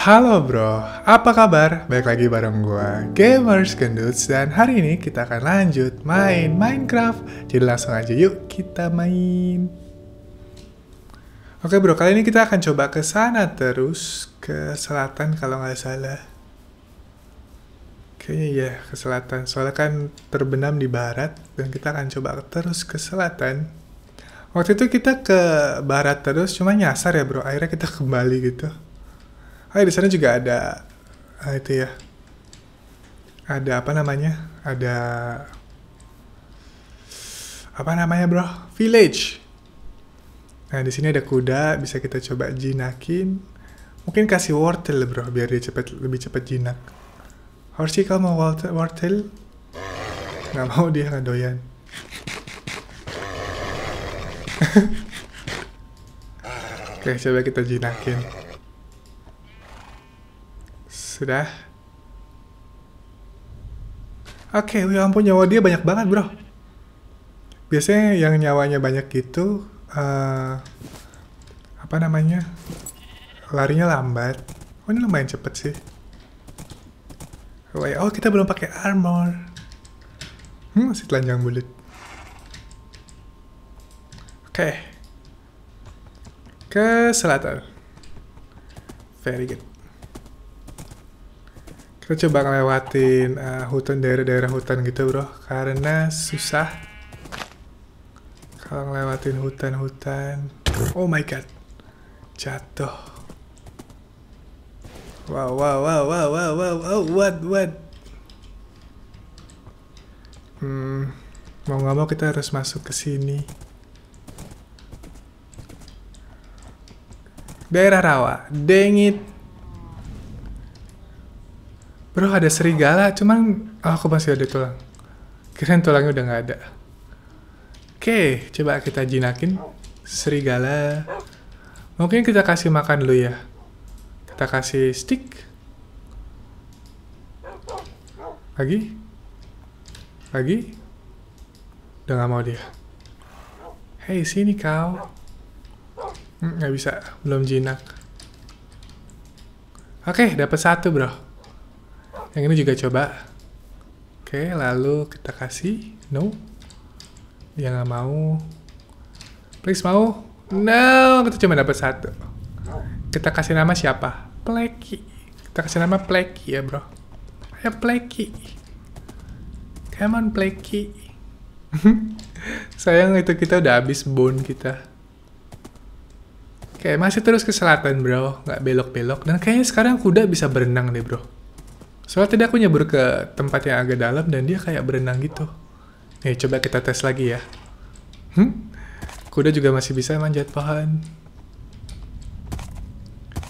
Halo bro, apa kabar? Balik lagi bareng gue, GamersGendutz. Dan hari ini kita akan lanjut main Minecraft. Jadi langsung aja yuk kita main. Oke bro, kali ini kita akan coba ke sana terus. Ke selatan kalau nggak salah. Kayaknya ya ke selatan, soalnya kan terbenam di barat. Dan kita akan coba terus ke selatan. Waktu itu kita ke barat terus, cuma nyasar ya bro. Akhirnya kita kembali gitu. Ah, di sana juga ada itu ya. Ada apa namanya? Ada apa namanya, bro? Village. Nah, di sini ada kuda, bisa kita coba jinakin. Mungkin kasih wortel, bro, biar dia lebih cepat jinak. Horsi, kamu mau wortel? Nggak mau, dia nggak doyan. Oke, coba kita jinakin. Sudah. Oke, ya ampun, nyawa dia banyak banget bro. Biasanya yang nyawanya banyak gitu apa namanya, larinya lambat. Oh, ini lumayan cepet sih. Oh, kita belum pakai armor. Masih telanjang bulat. Oke, ke selatan. Very good. Kita coba ngelewatin hutan, daerah-daerah hutan gitu bro, karena susah kalau ngelewatin hutan-hutan. Oh my god, jatuh. Wow wow wow wow wow wow, wow. What mau nggak mau kita harus masuk ke sini. Daerah rawa, dengit. Bro, ada serigala, cuman aku masih ada tulang. Kirain tulangnya udah nggak ada. Oke, coba kita jinakin serigala. Mungkin kita kasih makan dulu ya. Kita kasih stick. Lagi. Udah nggak mau dia. Hei, sini kau. Nggak bisa, belum jinak. Oke, dapat satu bro. Yang ini juga coba. Oke, lalu kita kasih. No. Dia nggak mau. Please mau. No, kita cuma dapat satu. Kita kasih nama siapa? Pleki. Kita kasih nama Pleki ya bro. Ayo Pleki. Come on Pleki. Sayang itu kita udah habis bone kita. Oke, masih terus ke selatan bro. Nggak belok-belok. Dan kayaknya sekarang kuda bisa berenang deh bro. Soalnya tadi aku nyebur ke tempat yang agak dalam dan dia kayak berenang gitu. Nih, coba kita tes lagi ya. Kuda juga masih bisa manjat pohon.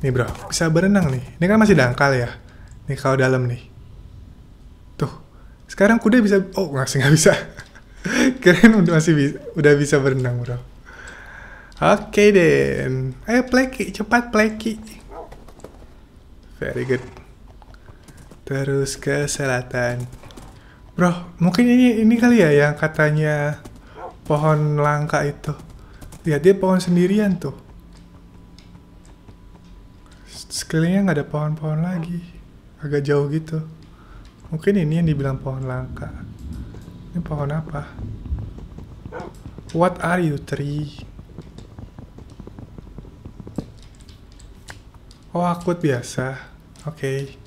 Nih bro, bisa berenang nih. Ini kan masih dangkal ya. Nih kalau dalam nih. Tuh, sekarang kuda bisa. Oh, masih nggak bisa. Keren, udah bisa berenang bro. Oke Den. Ayo Pleki, cepat Pleki. Very good. Terus ke selatan. Bro, mungkin ini kali ya yang katanya pohon langka itu. Lihat, dia pohon sendirian tuh. Sekelilingnya nggak ada pohon-pohon lagi. Agak jauh gitu. Mungkin ini yang dibilang pohon langka. Ini pohon apa? What are you, tree? Oh, akut biasa. Oke.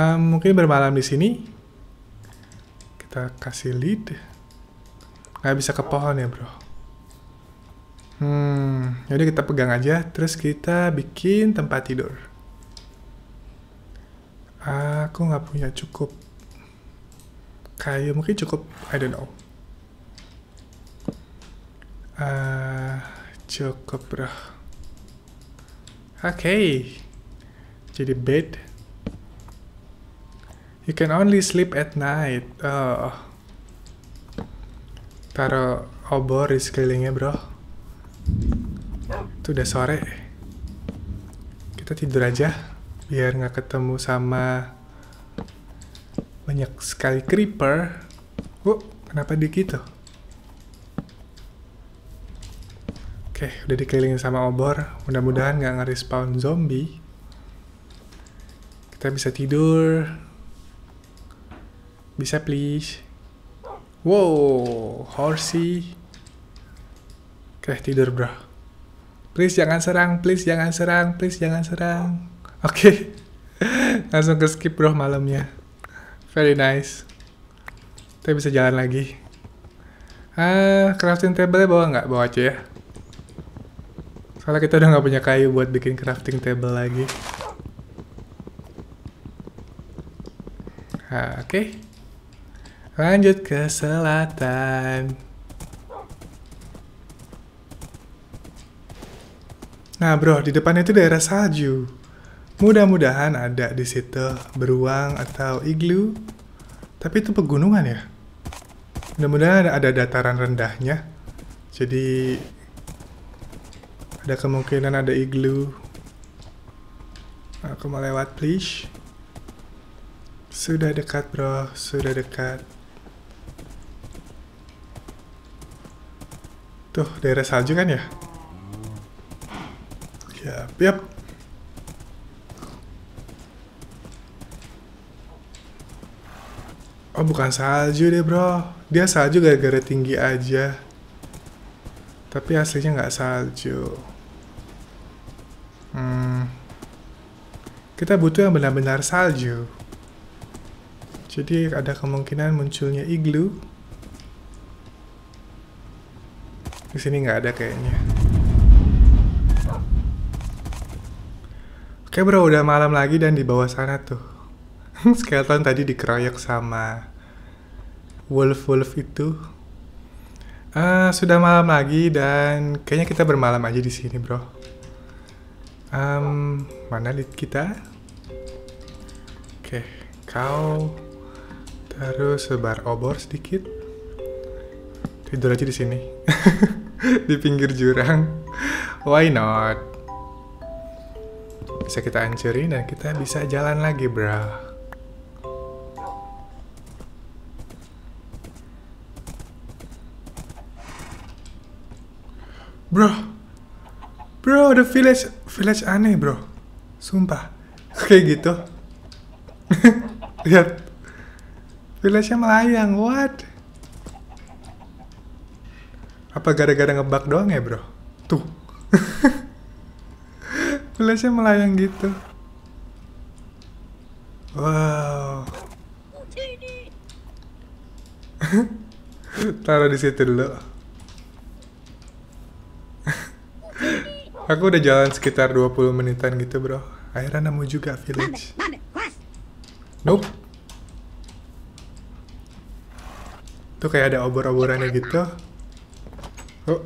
Mungkin bermalam di sini. Kita kasih lead. Nggak bisa ke pohon ya bro. Yaudah kita pegang aja. Terus kita bikin tempat tidur. Aku nggak punya cukup kayu, mungkin cukup I don't know. Cukup bro. Oke. Jadi bed. You can only sleep at night. Oh. Taruh obor di sekelilingnya bro. Itu udah sore. Kita tidur aja. Biar nggak ketemu sama banyak sekali creeper. Kenapa dia gitu? Oke, udah dikelilingin sama obor. Mudah-mudahan nggak nge-respawn zombie. Kita bisa tidur. Bisa please. Wow, horsey. Oke, tidur bro. Please jangan serang, please jangan serang, please jangan serang. Oke. Langsung ke skip bro malamnya. Very nice. Kita bisa jalan lagi. Crafting table bawa nggak? Bawa aja ya. Soalnya kita udah nggak punya kayu buat bikin crafting table lagi. Oke. Lanjut ke selatan. Nah bro, di depan itu daerah salju. Mudah-mudahan ada di situ beruang atau iglu. Tapi itu pegunungan ya. Mudah-mudahan ada dataran rendahnya. Jadi ada kemungkinan ada iglu. Aku mau lewat please. Sudah dekat bro, sudah dekat. Tuh daerah salju kan ya. Yap. Oh bukan salju deh bro. Dia salju gara-gara tinggi aja. Tapi aslinya nggak salju. Kita butuh yang benar-benar salju. Jadi ada kemungkinan munculnya iglu. Di sini nggak ada kayaknya. Oke bro, udah malam lagi dan di bawah sana tuh skeleton tadi dikeroyok sama wolf-wolf itu. Sudah malam lagi dan kayaknya kita bermalam aja di sini bro. Mana lead kita? Oke, kau terus sebar obor sedikit. Tidur aja di sini. Di pinggir jurang. Why not? Bisa kita hancurin dan kita bisa jalan lagi bro. Bro, the village aneh bro. Sumpah. Kayak gitu. Lihat. Village-nya melayang, what? Apa gara-gara ngebug doang ya bro? Tuh. Village-nya melayang gitu. Wow. Taruh di situ dulu. Aku udah jalan sekitar 20 menitan gitu bro. Akhirnya nemu juga village. Nope. Tuh kayak ada obor-oborannya gitu. Oh.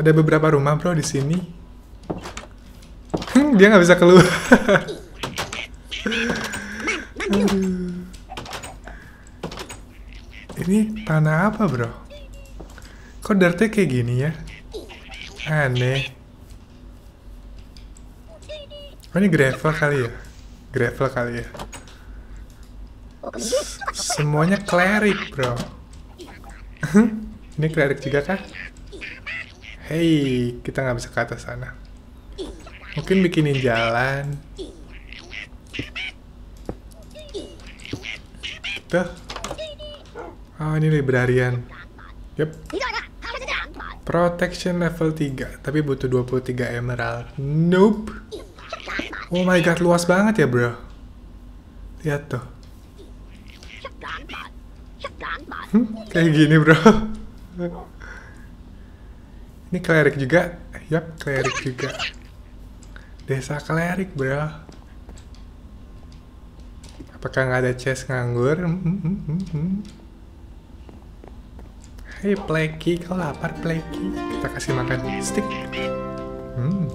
Ada beberapa rumah bro di sini. Dia nggak bisa keluar. Ini tanah apa bro? Kok dirtnya kayak gini ya? Aneh. Oh, ini gravel kali ya? Gravel kali ya? Semuanya klerik bro. Ini klerik juga kah? Hei, kita nggak bisa ke atas sana. Mungkin bikinin jalan. Tuh. Oh, ini librarian. Yep. Protection level 3. Tapi butuh 23 emerald. Nope. Oh my god, luas banget ya bro. Lihat tuh. Kayak gini bro. Ini klerik juga, yap klerik juga. Desa klerik bro. Apakah nggak ada chest nganggur? Hei Pleki, kau lapar Pleki? Kita kasih makan stick. Oh.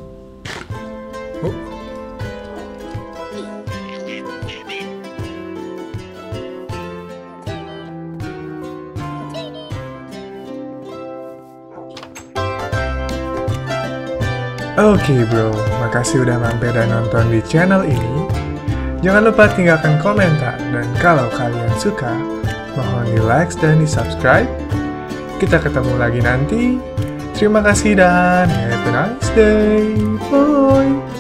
Oke bro, makasih udah mampir dan nonton di channel ini. Jangan lupa tinggalkan komentar, dan kalau kalian suka, mohon di like dan di subscribe. Kita ketemu lagi nanti. Terima kasih dan have a nice day. Bye.